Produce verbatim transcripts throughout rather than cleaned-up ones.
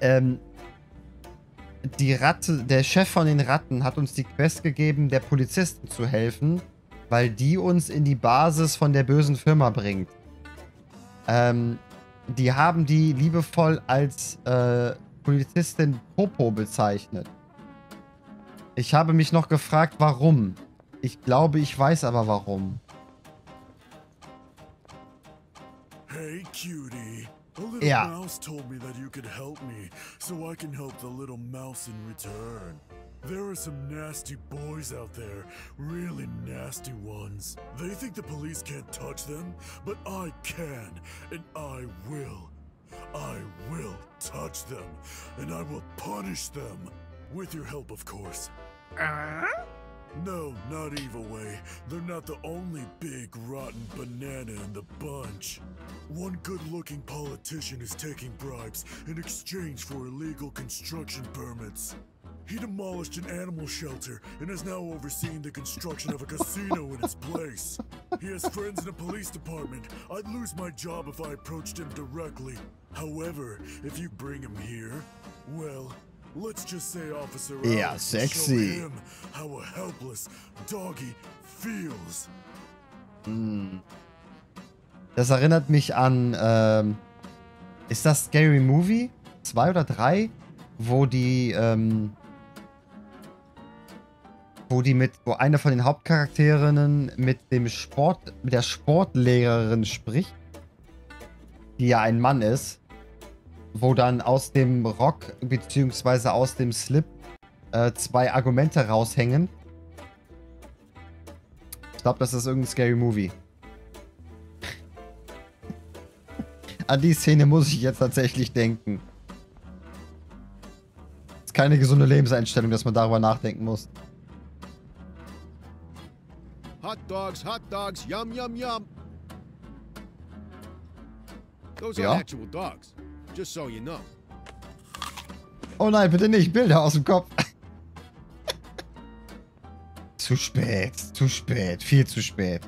ähm, die Ratte, der Chef von den Ratten hat uns die Quest gegeben, der Polizisten zu helfen, weil die uns in die Basis von der bösen Firma bringt. Ähm, die haben die liebevoll als äh, Polizistin Popo bezeichnet. Ich habe mich noch gefragt, warum. Ich glaube, ich weiß aber warum. Hey, Cutie. A little yeah. mouse told me that you could help me, so I can help the little mouse in return. There are some nasty boys out there, really nasty ones. They think the police can't touch them, but I can, and I will. I will touch them, and I will punish them. With your help, of course. Uh-huh. No, not Evilway. They're not the only big, rotten banana in the bunch. One good-looking politician is taking bribes in exchange for illegal construction permits. He demolished an animal shelter and is now overseeing the construction of a casino in its place. He has friends in the police department. I'd lose my job if I approached him directly. However, if you bring him here, well... Let's just say Officer yeah, Alex sexy. Show him how a helpless doggy feels. Mm. Das erinnert mich an, ähm, ist das Scary Movie zwei oder drei, wo die, ähm, wo die mit, wo eine von den Hauptcharakterinnen mit dem Sport, mit der Sportlehrerin spricht, die ja ein Mann ist. Wo dann aus dem Rock bzw. aus dem Slip äh, zwei Argumente raushängen. Ich glaube, das ist irgendein Scary Movie. An die Szene muss ich jetzt tatsächlich denken. Ist keine gesunde Lebenseinstellung, dass man darüber nachdenken muss. Hot Dogs, Hot Dogs, Yum, Yum, Yum. Those are actual dogs. Just so you know. Oh nein, bitte nicht. Bilder aus dem Kopf. Zu spät. Zu spät. Viel zu spät.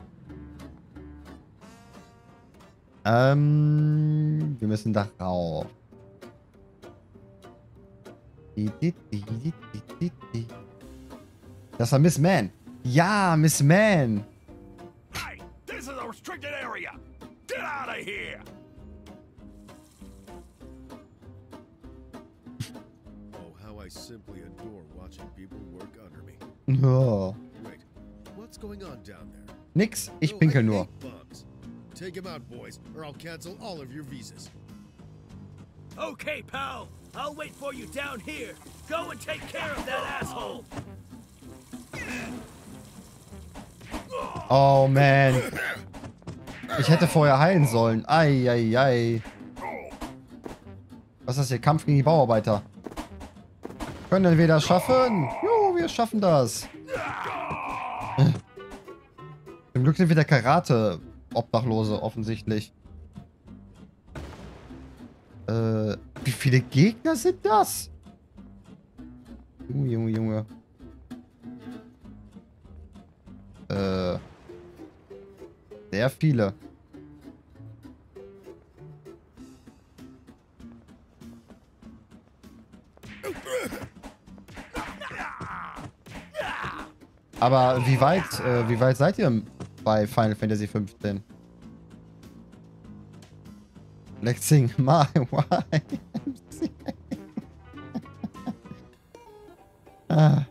Ähm, wir müssen da rauf. Das war Miss Man. Ja, Miss Man. Hey, this is a restricted area. Get out of here. Simply adore watching people work under me. Oh. Wait, what's going on down there? Nix, ich pinkel nur. Take him out, boys, or I'll cancel all of your visas. Okay, pal. I'll wait for you down here. Go and take care of that asshole. Oh man. Ich hätte vorher heilen sollen. Ei, ei, ei. Was ist das hier? Kampf gegen die Bauarbeiter. Können wir das schaffen? Juhu, wir schaffen das. Zum Glück sind wir der Karate-Obdachlose, offensichtlich. Äh, wie viele Gegner sind das? Junge, Junge, Junge. Äh. Sehr viele. Aber wie weit, äh, wie weit seid ihr bei Final Fantasy fünfzehn? Let's sing my Y M C A. Ah.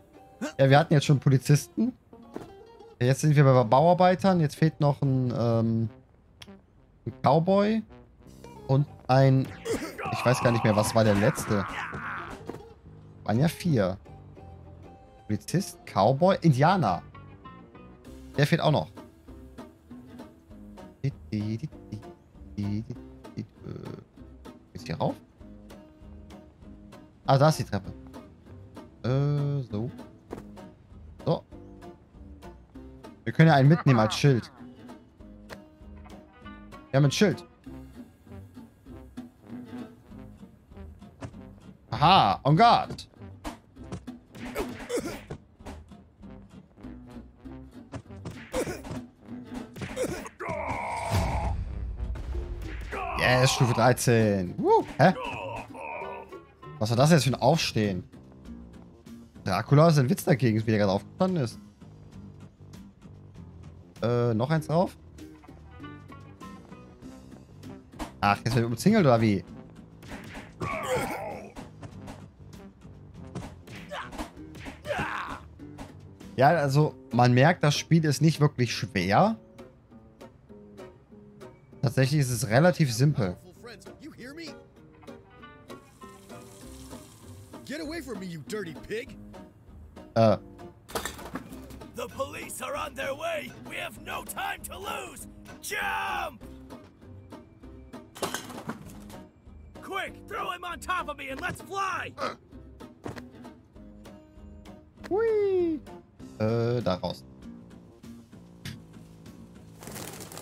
Ja, wir hatten jetzt schon Polizisten. Jetzt sind wir bei Bauarbeitern. Jetzt fehlt noch ein, ähm, ein Cowboy. Und ein... Ich weiß gar nicht mehr, was war der letzte? Waren ja vier. Polizist, Cowboy, Indianer. Der fehlt auch noch. Ist hier rauf? Ah, da ist die Treppe. Äh, so. So. Wir können ja einen mitnehmen als Schild. Wir haben ein Schild. Aha, on guard. Stufe dreizehn. Woo. Hä? Was war das jetzt für ein Aufstehen? Dracula ist ein Witz dagegen, wie der gerade aufgestanden ist. Äh, noch eins drauf? Ach, jetzt wird umzingelt oder wie? Ja, also man merkt, das Spiel ist nicht wirklich schwer. Tatsächlich ist es relativ simpel. Get away from me, you dirty pig. Äh. The police are on their way. We have no time to lose. Jump! Quick, throw him on top of me and let's fly. Hui. Äh, da raus.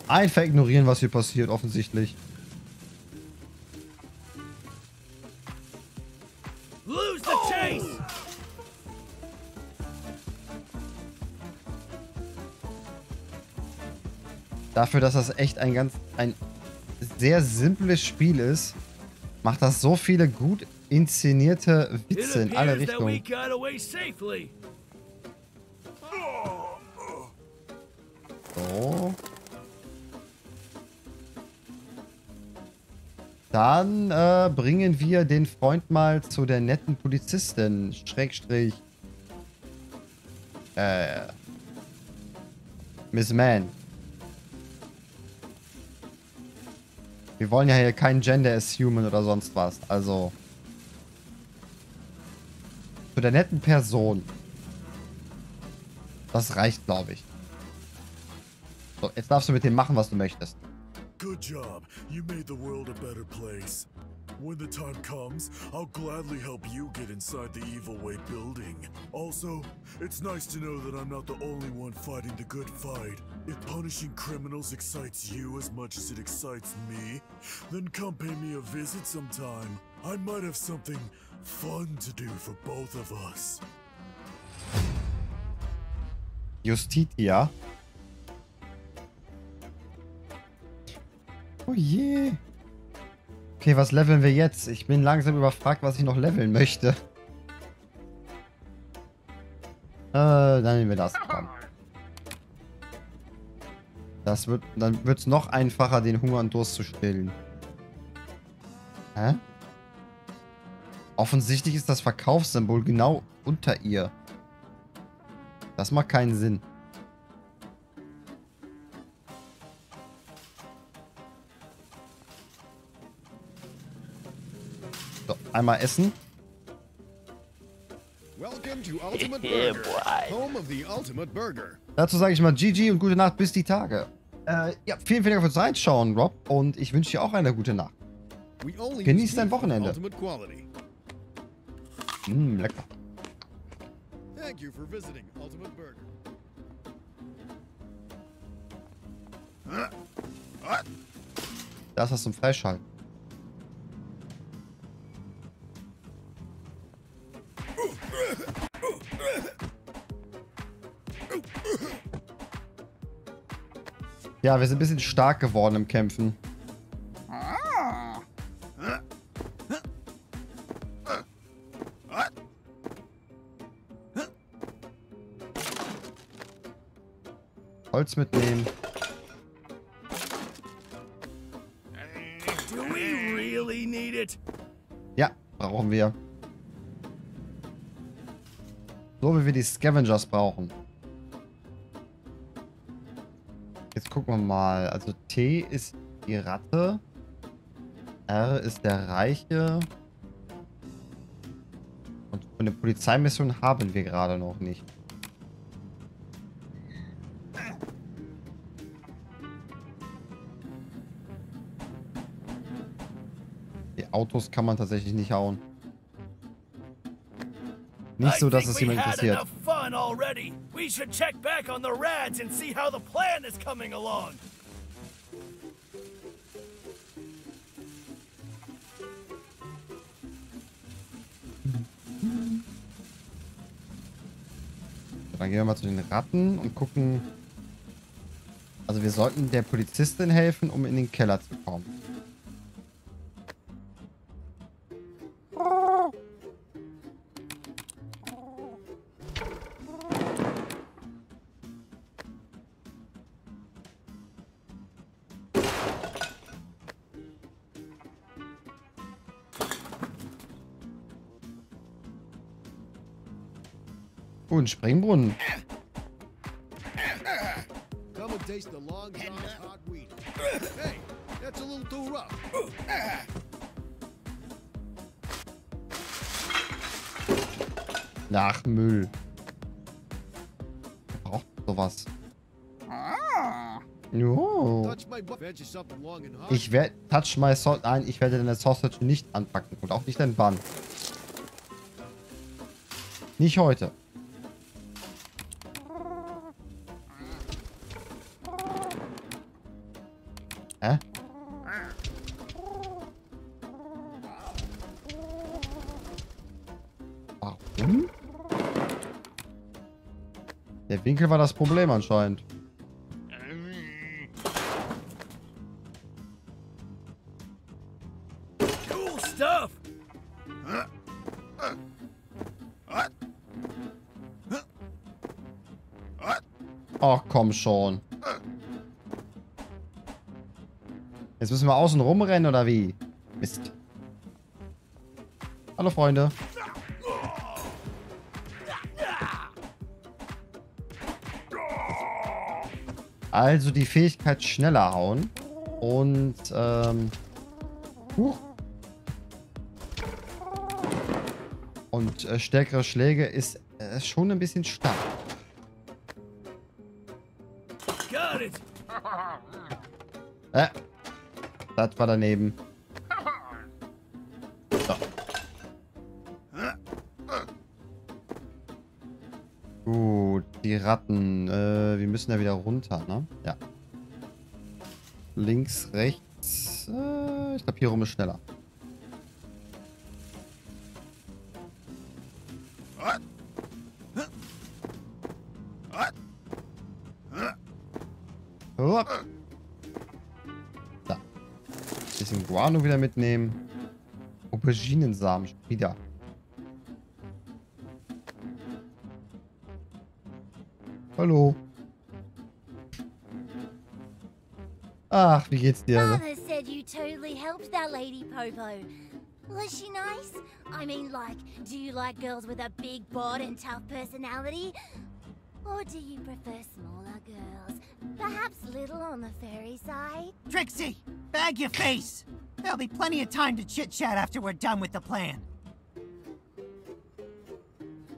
Einfach ignorieren, was hier passiert, offensichtlich. Lose the chase. Dafür, dass das echt ein ganz ein sehr simples Spiel ist, macht das so viele gut inszenierte Witze in alle Richtungen. So. Dann äh, bringen wir den Freund mal zu der netten Polizistin. Schrägstrich. Äh. Miss Man. Wir wollen ja hier kein Gender as Human oder sonst was. Also. Zu der netten Person. Das reicht, glaube ich. So, jetzt darfst du mit dem machen, was du möchtest. Good job. You made the world a better place. When the time comes, I'll gladly help you get inside the Evilway building. Also, it's nice to know that I'm not the only one fighting the good fight. If punishing criminals excites you as much as it excites me, then come pay me a visit sometime. I might have something fun to do for both of us. Justitia. Oh je. Okay, was leveln wir jetzt? Ich bin langsam überfragt, was ich noch leveln möchte. Äh, dann nehmen wir das. Dran. Das wird, dann wird es noch einfacher, den Hunger und Durst zu stillen. Hä? Offensichtlich ist das Verkaufssymbol genau unter ihr. Das macht keinen Sinn. Einmal essen. Dazu sage ich mal G G und gute Nacht, bis die Tage. Äh, ja, vielen, vielen Dank fürs Reinschauen, Rob. Und ich wünsche dir auch eine gute Nacht. Genieß dein Wochenende. Mh, lecker. Das hast du zum Freischalten. Ja, wir sind ein bisschen stark geworden im Kämpfen. Holz mitnehmen. Ja, brauchen wir. So wie wir die Scavengers brauchen. Jetzt gucken wir mal. Also T ist die Ratte. R ist der Reiche. Und eine Polizeimission haben wir gerade noch nicht. Die Autos kann man tatsächlich nicht hauen. Nicht so, dass es jemand interessiert. Dann gehen wir mal zu den Ratten und gucken. Also wir sollten der Polizistin helfen, um in den Keller zu kommen. Oh, ein Sprengbrunnen. Nach Müll. Er braucht sowas. No. Ich werde touch my sausage. Nein, ich werde deine Sausage nicht anpacken und auch nicht deinen Bann. Nicht heute. Hä? Warum? Der Winkel war das Problem anscheinend. Ach komm schon. Jetzt müssen wir außen rumrennen oder wie? Mist. Hallo Freunde. Also die Fähigkeit schneller hauen. Und ähm. Huch. Und äh, stärkere Schläge ist äh, schon ein bisschen stark. Äh, das war daneben. So. Gut, die Ratten. Äh, wir müssen ja wieder runter, ne? Ja. Links, rechts. Äh, ich glaube, hier rum ist schneller. Guano wieder mitnehmen. Auberginensamen wieder. Hallo. Ach, wie geht's dir? Father said you totally helped that lady, Popo. Was she nice? I mean, like, do you like girls with a big bod and tough personality? Or do you prefer smaller girls? Perhaps little on the fairy side? Trixie, bag your face! There'll be plenty of time to chit-chat after we're done with the plan.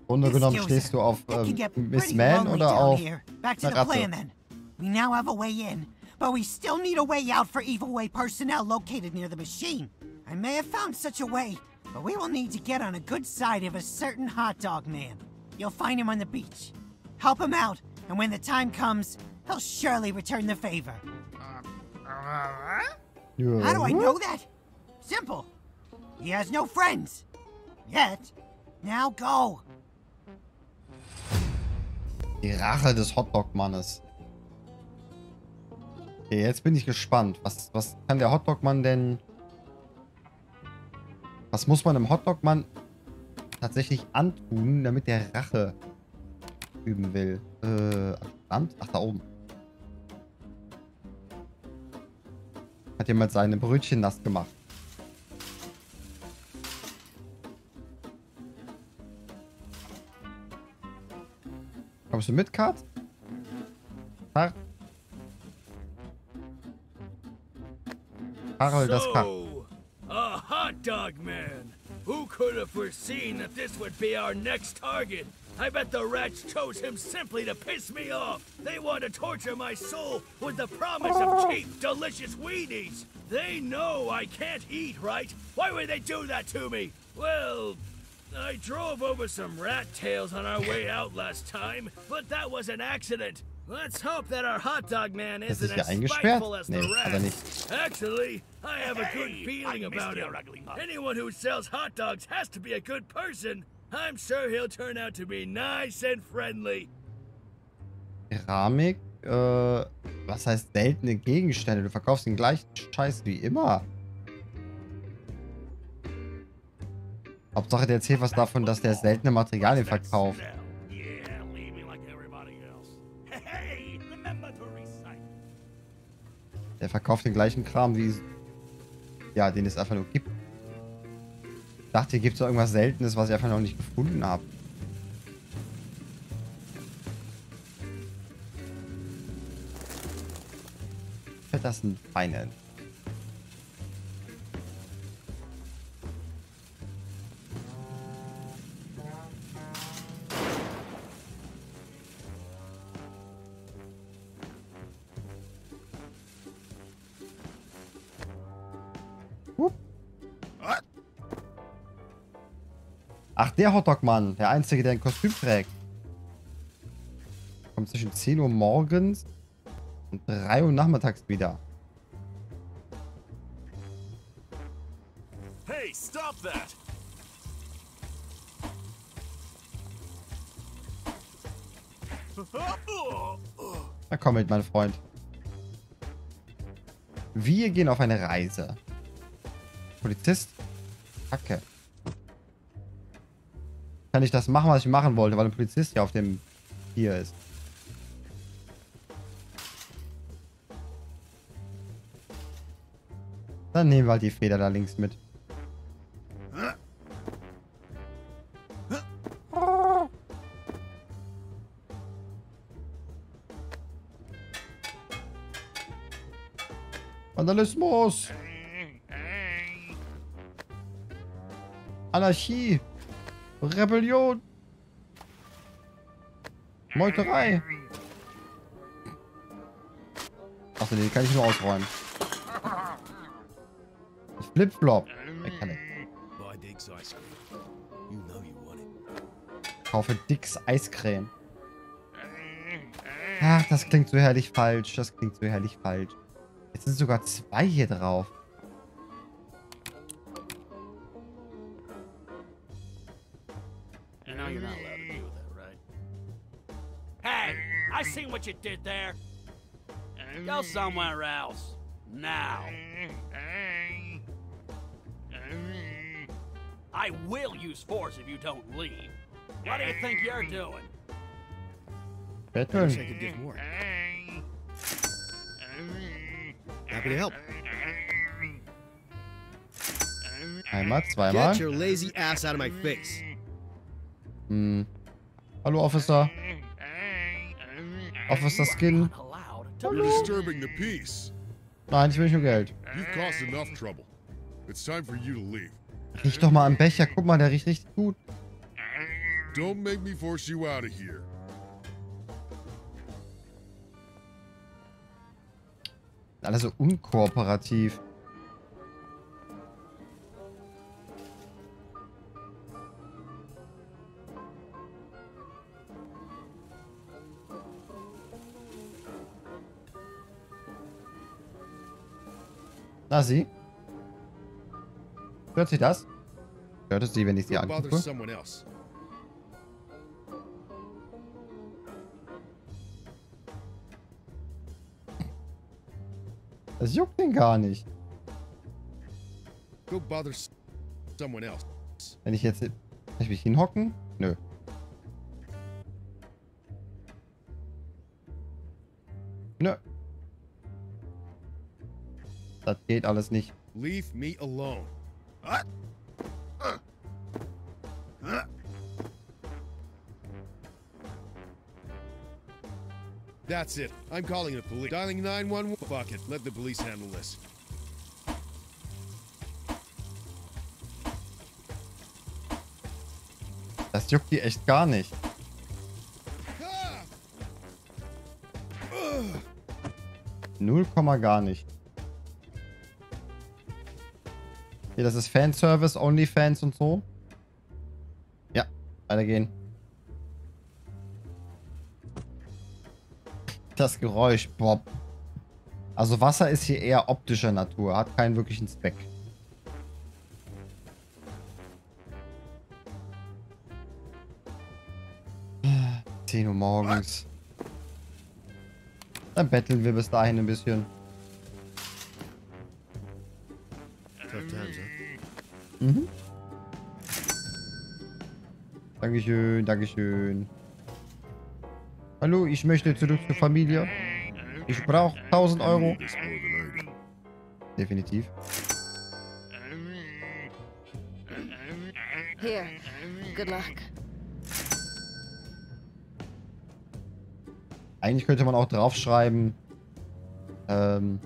Untergenommen stehst du auf äh, Miss Man oder auf back to the plan then. We now have a way in, but we still need a way out for Evilway personnel located near the machine. I may have found such a way, but we will need to get on a good side of a certain hot dog man. You'll find him on the beach. Help him out, and when the time comes, he'll surely return the favor. Yeah. How do I know that? Simple. He has no friends. Yet. Now go. Die Rache des Hotdog-Mannes. Okay, jetzt bin ich gespannt. Was, was kann der Hotdog-Mann denn... Was muss man dem Hotdog-Mann tatsächlich antun, damit der Rache üben will? Äh, Land? Ach, da oben. Hat jemand seine Brötchen nass gemacht. Kommst du mit, Kat? Har Harold, das Kat. So, a hot dog man. Who could have foreseen that this would be our next target? I bet the rats chose him simply to piss me off. They want to torture my soul with the promise of cheap, delicious weenies. They know I can't eat, right? Why would they do that to me? Well, I drove over some rat tails on our way out last time, but that was an accident. Let's hope that our hot dog man isn't as spiteful as the rats. Actually, I have a good feeling about him. Anyone who sells hot dogs has to be a good person. I'm sure he'll turn out to be nice and friendly. Keramik? Äh, was heißt seltene Gegenstände? Du verkaufst den gleichen Scheiß wie immer. Hauptsache der erzählt was davon, dass der seltene Materialien verkauft. Der verkauft den gleichen Kram wie... Ja, den es einfach nur gibt. Ich dachte, hier gibt es irgendwas Seltenes, was ich einfach noch nicht gefunden habe. das ein Finance? Ach, der Hotdog-Mann, der Einzige, der ein Kostüm trägt. Kommt zwischen zehn Uhr morgens und drei Uhr nachmittags wieder. Hey, stop that! Na komm mit, mein Freund. Wir gehen auf eine Reise. Polizist? Kacke. Kann ich das machen, was ich machen wollte, weil ein Polizist ja auf dem hier ist. Dann nehmen wir halt die Feder da links mit. Vandalismus! Anarchie! Rebellion! Meuterei! Achso, den kann ich nur ausräumen. Flipflop! Er kann nicht. Kaufe Dicks Eiscreme. Ach, das klingt so herrlich falsch. Das klingt so herrlich falsch. Jetzt sind sogar zwei hier drauf. You did there. Go somewhere else now. I will use force if you don't leave. What do you think you're doing? Better. I wish I could give more. Happy to help. Einmal, zweimal. Get your lazy ass out of my face. Hm. Hallo, Officer. Officer Skin. Hallo. Nein, ich will nur Geld. Riecht doch mal am Becher. Guck mal, der riecht richtig gut. Alle so unkooperativ. Na sie? Hört sie das? Hört es sie, wenn ich sie angucke? Das juckt den gar nicht. Wenn ich jetzt... Kann ich mich hinhocken? Nö. Nö. Das geht alles nicht. Leave me alone. That's it. I'm calling the police. Dialing nine one one. Fuck it. Let the police handle this. Das juckt die echt gar nicht. Null Komma gar nicht. Das ist Fanservice, OnlyFans und so. Ja, weitergehen. Das Geräusch, Bob. Also Wasser ist hier eher optischer Natur, hat keinen wirklichen Speck. zehn Uhr morgens. Dann betteln wir bis dahin ein bisschen. Mhm. Dankeschön, Dankeschön. Hallo, ich möchte zurück zur Familie. Ich brauche tausend Euro. Definitiv. Hier, good luck. Eigentlich könnte man auch draufschreiben, ähm,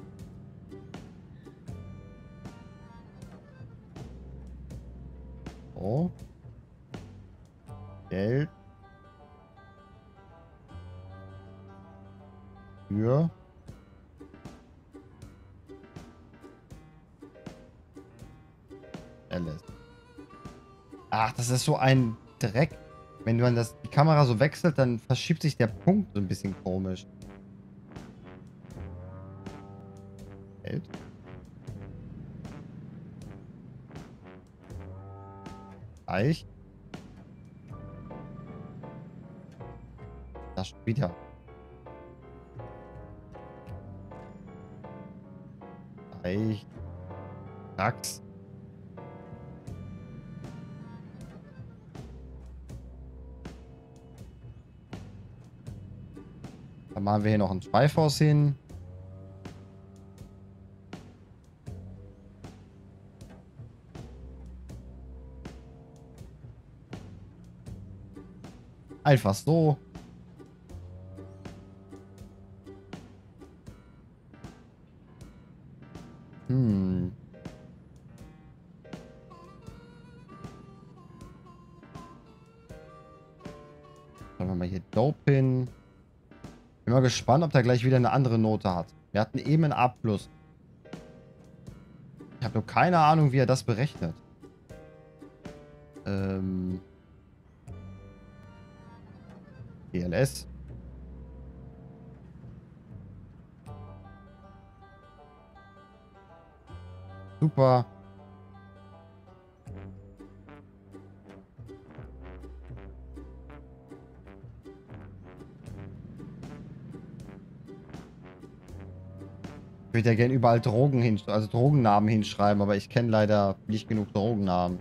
Euro. Geld. Für. Alice. Ach, das ist so ein Dreck. Wenn man das, die Kamera so wechselt, dann verschiebt sich der Punkt so ein bisschen komisch. Geld. Eich. Das schon wieder. Eich. Dachs. Dann machen wir hier noch einen Schweifhaus hin. Einfach so. Hm. Schauen wir mal hier Dope hin. Bin mal gespannt, ob der gleich wieder eine andere Note hat. Wir hatten eben ein A plus. Ich habe nur keine Ahnung, wie er das berechnet. Ähm... D L S. Super. Ich würde ja gerne überall Drogen hin, also Drogennamen hinschreiben, aber ich kenne leider nicht genug Drogennamen.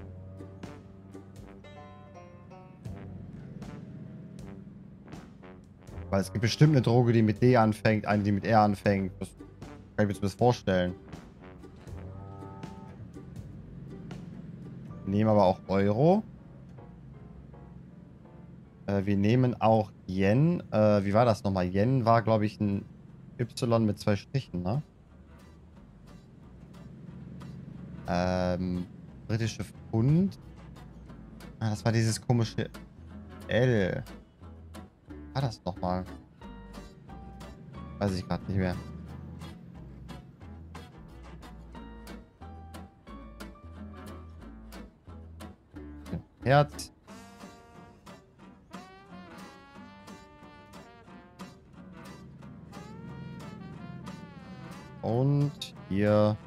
Weil es gibt bestimmt eine Droge, die mit D anfängt, eine, die mit R anfängt. Das kann ich mir das vorstellen. Wir nehmen aber auch Euro. Äh, wir nehmen auch Yen. Äh, wie war das nochmal? Yen war, glaube ich, ein Y mit zwei Strichen, ne? Ähm, britische Pfund. Ah, das war dieses komische L. War das nochmal? Weiß ich gerade nicht mehr. Herz. Und hier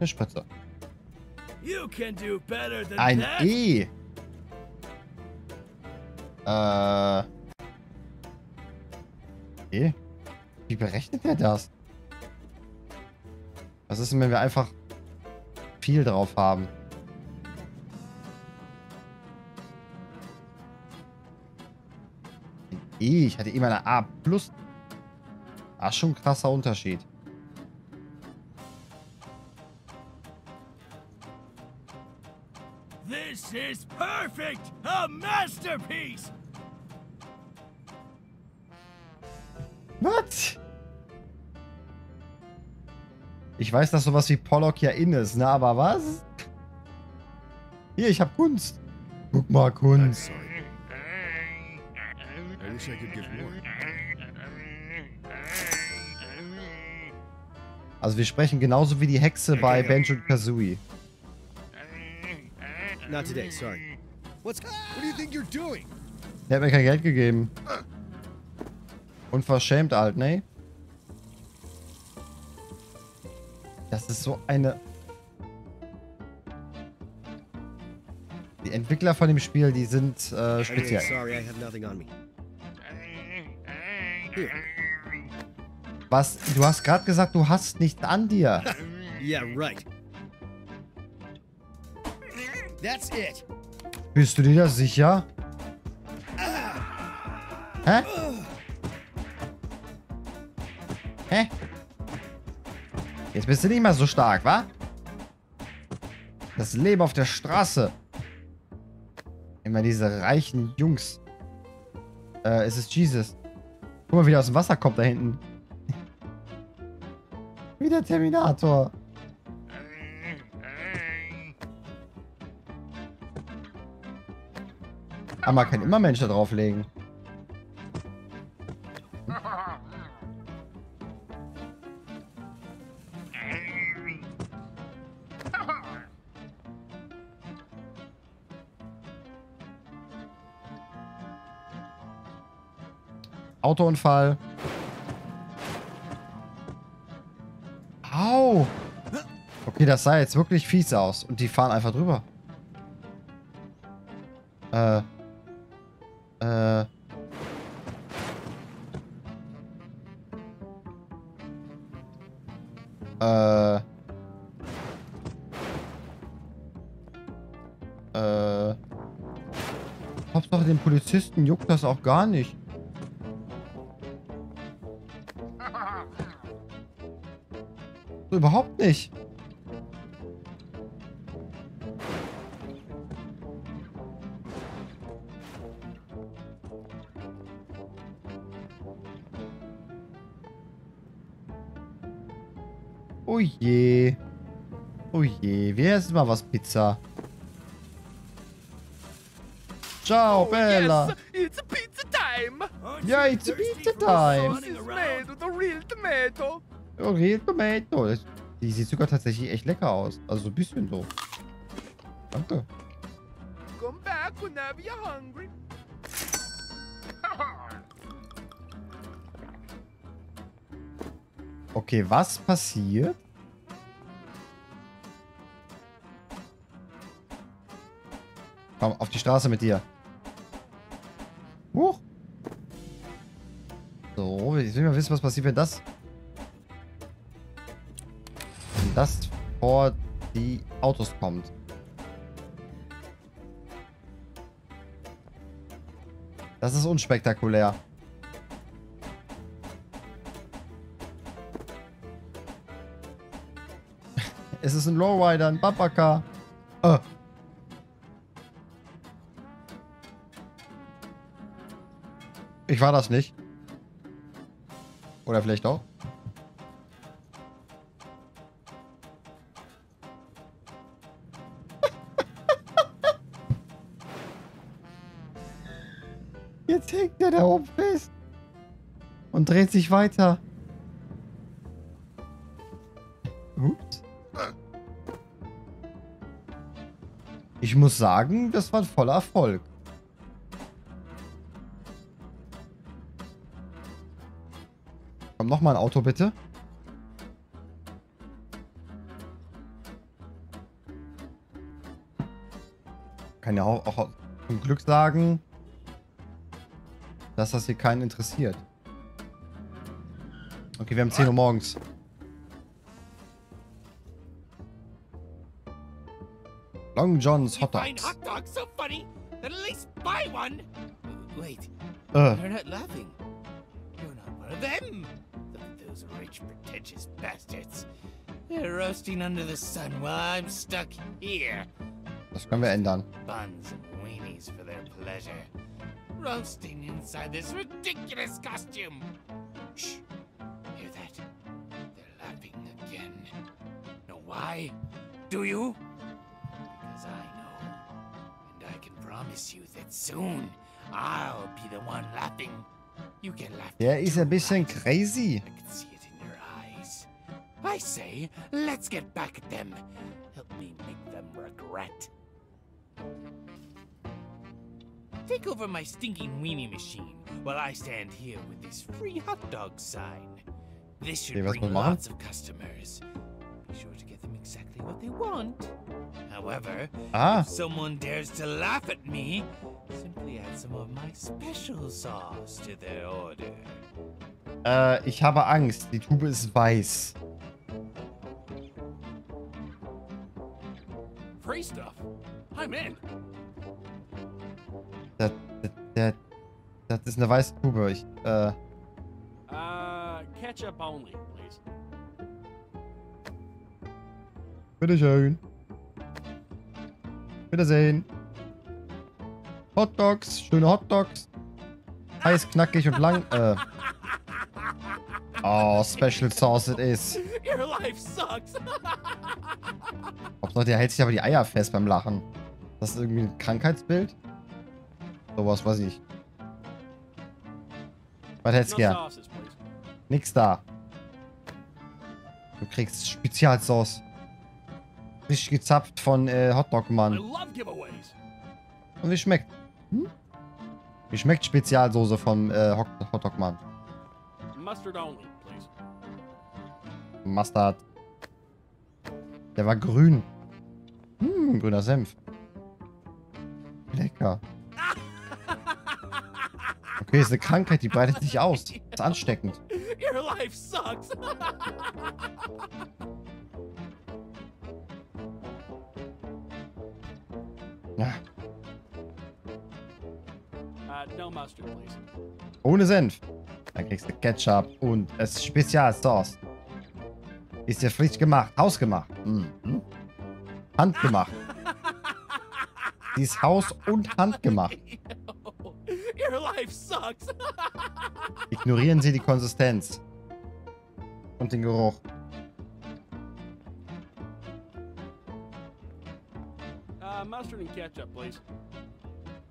eine Spritze. Ein E. Äh. Okay. Wie berechnet er das? Was ist denn, wenn wir einfach viel drauf haben? Ein E. Ich hatte immer eine A plus. Ah, schon ein krasser Unterschied. This is perfect! A masterpiece! What? Ich weiß, dass sowas wie Pollock ja in ist, ne? Aber was? Hier, ich hab Kunst. Guck mal, Kunst. I wish I could get more. Also wir sprechen genauso wie die Hexe bei Banjo und Kazooie. Not today, sorry. What's, what do you think you're doing? Der hat mir kein Geld gegeben. Unverschämt alt, ne? Das ist so eine... Die Entwickler von dem Spiel, die sind äh, speziell. Was? Du hast gerade gesagt, du hast nichts an dir. Yeah, right. That's it. Bist du dir das sicher? Hä? Hä? Jetzt bist du nicht mal so stark, wa? Das Leben auf der Straße. Immer diese reichen Jungs. Äh, es ist Jesus. Guck mal, wie der aus dem Wasser kommt da hinten. Wie der Terminator. Aber man kann immer Menschen drauflegen. Autounfall. Au! Okay, das sah jetzt wirklich fies aus. Und die fahren einfach drüber. Äh. Äh. Äh. Äh. Hauptsache den Polizisten juckt das auch gar nicht. Überhaupt nicht. Oh je. Oh je. Wir essen mal was Pizza. Ciao, oh, Bella. Yes. It's a pizza time. Yeah, it's a pizza time. This is made with a real tomato. Real Tomato. Die sieht sogar tatsächlich echt lecker aus. Also so ein bisschen so. Danke. Come back whenever you're hungry. Okay, was passiert? Komm, auf die Straße mit dir. Huch. So, ich will mal wissen, was passiert, wenn das... das vor die Autos kommt. Das ist unspektakulär. Es ist ein Lowrider, ein Babaka. Oh. Ich war das nicht. Oder vielleicht auch. Jetzt hängt er da oben fest und dreht sich weiter. Ups. Ich muss sagen, das war ein voller Erfolg. Komm, nochmal ein Auto bitte. Kann ja auch, auch zum Glück sagen, dass das hier keinen interessiert. Okay, wir haben zehn Uhr morgens. Long John's Hot Dogs. Find hot dogs so funny, that at least buy one. Wait, uh. You're not laughing. You're not one of them. Those rich, pretentious bastards. They're roasting under the sun while I'm stuck here. Das können wir ändern. Buns and weenies for their pleasure. Roasting inside this ridiculous costume. Shh. Hear that? They're laughing again. Know why? Do you? Because I know. And I can promise you that soon I'll be the one laughing. You can laugh. Der ist ein bisschen crazy. I can see it in your eyes. I say, let's get back at them. Help me make them regret. Take over my stinking weenie machine while I stand here with this free hot dog sign. This should bring lots of customers. Be sure to get them exactly what they want. However, ah. if someone dares to laugh at me, simply add some of my special sauce to their order. Äh, ich habe Angst. Die Tube ist weiß. Free stuff. I'm in. Das, das, das ist eine weiße Tube. Ich, äh. Uh, ketchup only, please. Bitte schön. Wiedersehen. Hot Dogs, schöne Hot Dogs. Heiß, knackig und lang. Äh. Oh, Special Sauce it is. Your life sucks. Hauptsache, der hält sich aber die Eier fest beim Lachen. Das ist irgendwie ein Krankheitsbild. Sowas, weiß ich. Was hättest du gern? Nix da. Du kriegst Spezialsauce. Richtig gezapft von äh, Hotdog-Mann. Und wie schmeckt? Hm? Wie schmeckt Spezialsoße vom äh, Hotdog-Mann? Mustard only, please. Mustard. Der war grün. Hm, grüner Senf. Lecker. Okay, ist eine Krankheit, die breitet sich aus. Ist ansteckend. Your life sucks. Ja. Uh, no mustard, please. Ohne Senf. Dann kriegst du Ketchup und es ist Spezialsauce. Ist ja frisch gemacht, hausgemacht. Mhm. Handgemacht. Die ist haus- und handgemacht. Your life sucks. Ignorieren Sie die Konsistenz und den Geruch. Uh, mustard and ketchup, please.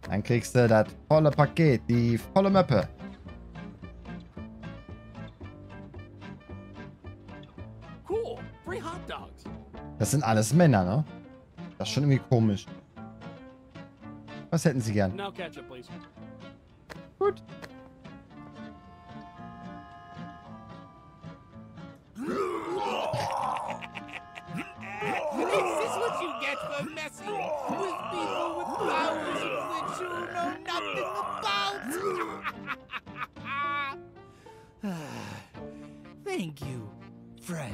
Dann kriegst du das volle Paket, die volle Möppe. Cool, free hot dogs. Das sind alles Männer, ne? Das ist schon irgendwie komisch. Was hätten Sie gern? Now ketchup, please. Gut. Thank you, friend.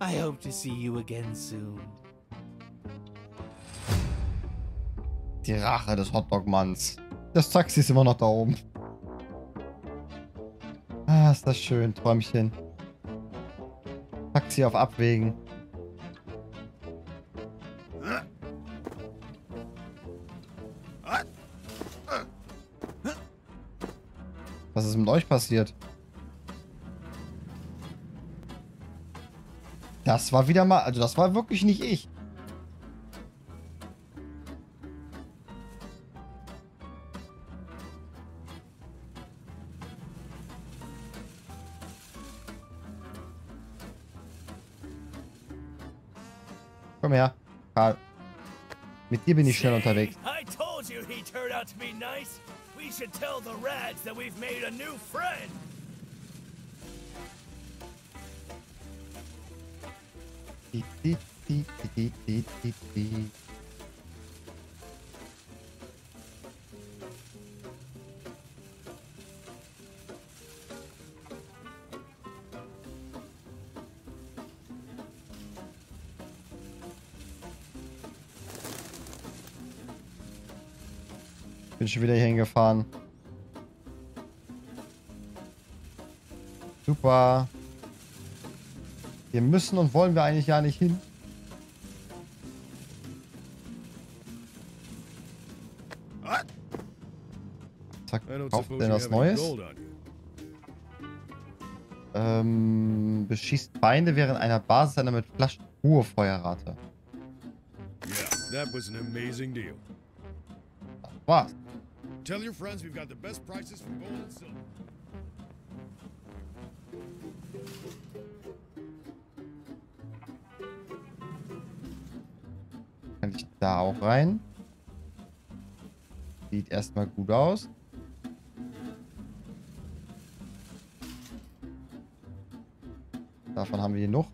I hope to see you again soon. Die Rache des Hotdog-Manns. Das Taxi ist immer noch da oben. Ah, ist das schön, Träumchen. Taxi auf Abwägen. Was ist mit euch passiert? Das war wieder mal, also das war wirklich nicht ich. Komm her, Karl. Mit dir bin ich schnell unterwegs. Bin schon wieder hier hingefahren. Super. Hier müssen und wollen wir eigentlich ja nicht hin. Zack, kauft denn was Neues? Ähm, beschießt Feinde während einer Basis einer mit Flaschen hohe Feuerrate. Yeah, that was an amazing deal. Das war's. Tell your friends we've got the best prices for gold and silver. Kann ich da auch rein? Sieht erstmal gut aus. Davon haben wir hier noch.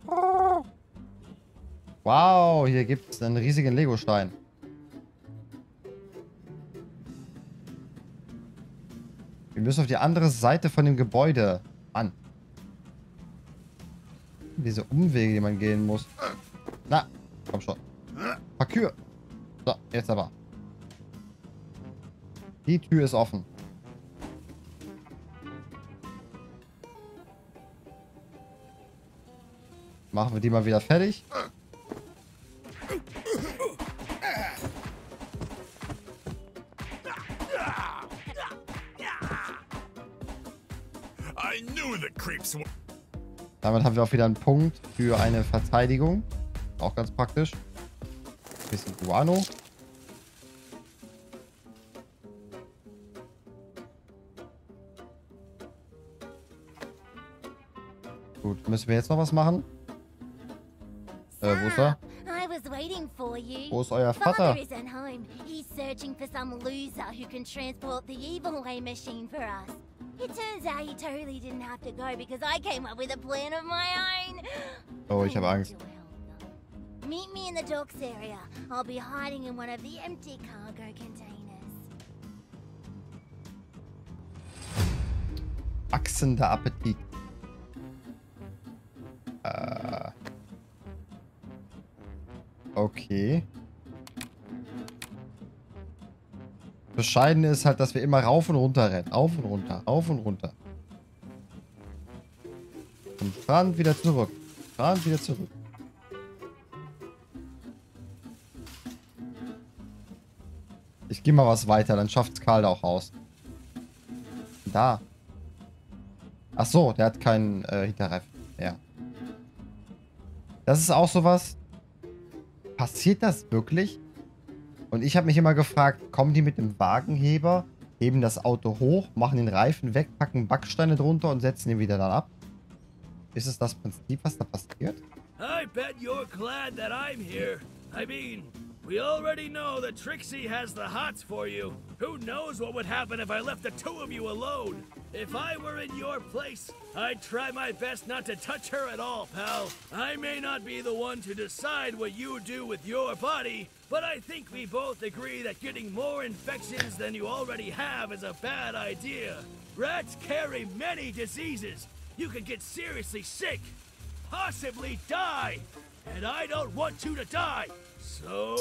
Wow, hier gibt es einen riesigen Legostein. Wir müssen auf die andere Seite von dem Gebäude an. Diese Umwege, die man gehen muss. Na, komm schon. Parkür. So, jetzt aber. Die Tür ist offen. Machen wir die mal wieder fertig. Damit haben wir auch wieder einen Punkt für eine Verteidigung. Auch ganz praktisch. Ein bisschen Guano. Gut, müssen wir jetzt noch was machen? Äh, wo ist er? Wo ist euer Vater? Oh, ich habe Angst. Meet me in the docks area. I'll be hiding in one of the empty cargo containers. Wachsender Appetit. Äh. Okay. Bescheiden ist halt, dass wir immer rauf und runter rennen. Auf und runter, auf und runter. Und Strand wieder zurück. Strand wieder zurück. Ich gehe mal was weiter, dann schafft's Karl auch raus. Da. Ach so, der hat keinen äh, Hinterreifen. Ja. Das ist auch sowas. Passiert das wirklich? Und ich habe mich immer gefragt, kommen die mit dem Wagenheber, heben das Auto hoch, machen den Reifen weg, packen Backsteine drunter und setzen ihn wieder dann ab? Ist es das Prinzip, was da passiert? I bet you're glad that I'm here. I mean, we already know that Trixie has the hots for you. Who knows what would happen if I left the two of you alone? If I were in your place, I'd try my best not to touch her at all, pal. I may not be the one to decide what you do with your body, but I think we both agree that getting more infections than you already have is a bad idea. Rats carry many diseases. You could get seriously sick, possibly die, and I don't want you to die. So,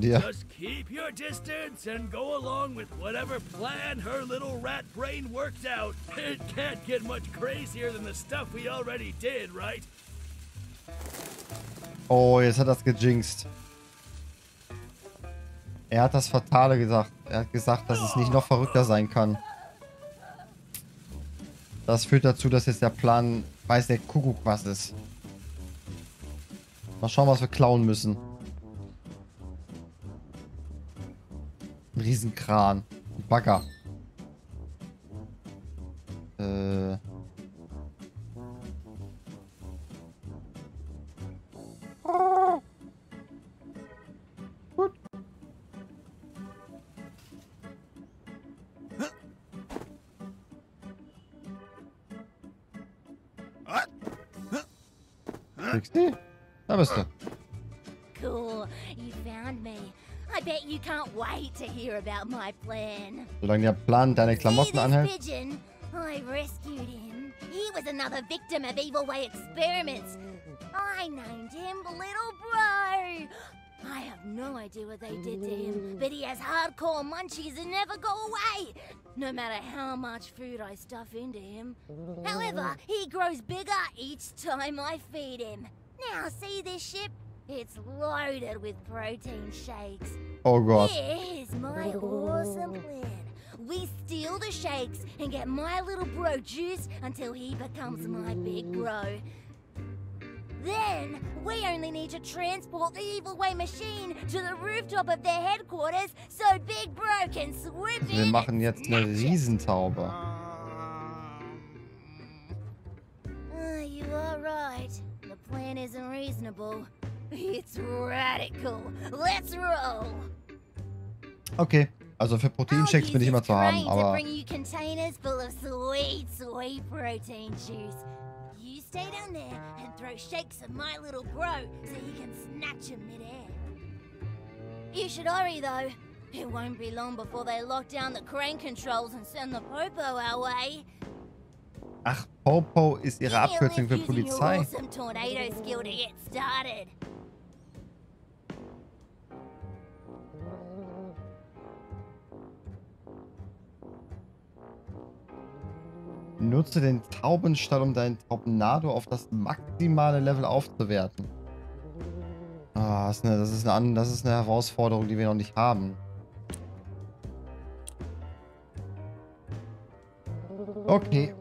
just keep your distance and go along with whatever plan her little rat brain worked out. It can't get much crazier than the stuff we already did, right? Oh, jetzt hat das gejinxt. Er hat das Fatale gesagt. Er hat gesagt, dass es nicht noch verrückter sein kann. Das führt dazu, dass jetzt der Plan weiß der Kuckuck was ist. Mal schauen, was wir klauen müssen. Ein Riesenkran. Ein Bagger. Äh. Ah. Gut. Trixie? Da bist du. Cool, you found me. I bet you can't wait to hear about my plan. Solange der Plan deine Klamotten anhält. I rescued him. He was another victim of Evilway experiments. I named him Little Bro. I have no idea what they did to him, but he has hardcore munchies and never go away. No matter how much food I stuff into him. However, he grows bigger each time I feed him. Now see this ship? It's loaded with protein shakes. Oh God. Here's my awesome plan. We steal the shakes and get my little bro juiced until he becomes my big bro. Then we only need to transport the Evilway machine to the rooftop of their headquarters so Big Bro can swim in. Wir machen jetzt eine Riesentaube. Uh, you are right. The plan isn't reasonable. It's radical. Let's roll. Okay, also für Proteinshakes bin ich immer zu haben, aber ach, Popo ist ihre Abkürzung für Polizei. Nutze den Taubenstall, um deinen Taubenado auf das maximale Level aufzuwerten. Ah, das ist eine, das ist eine, das ist eine Herausforderung, die wir noch nicht haben. Okay,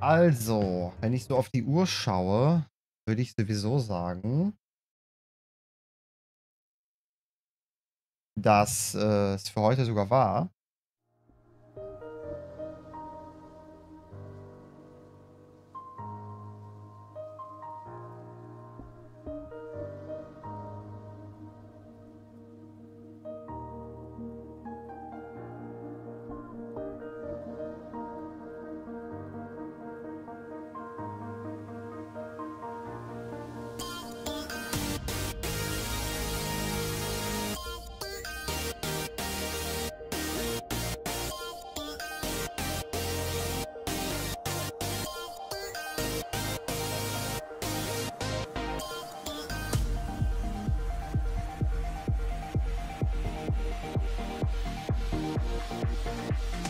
also, wenn ich so auf die Uhr schaue, würde ich sowieso sagen, dass äh, es für heute sogar war.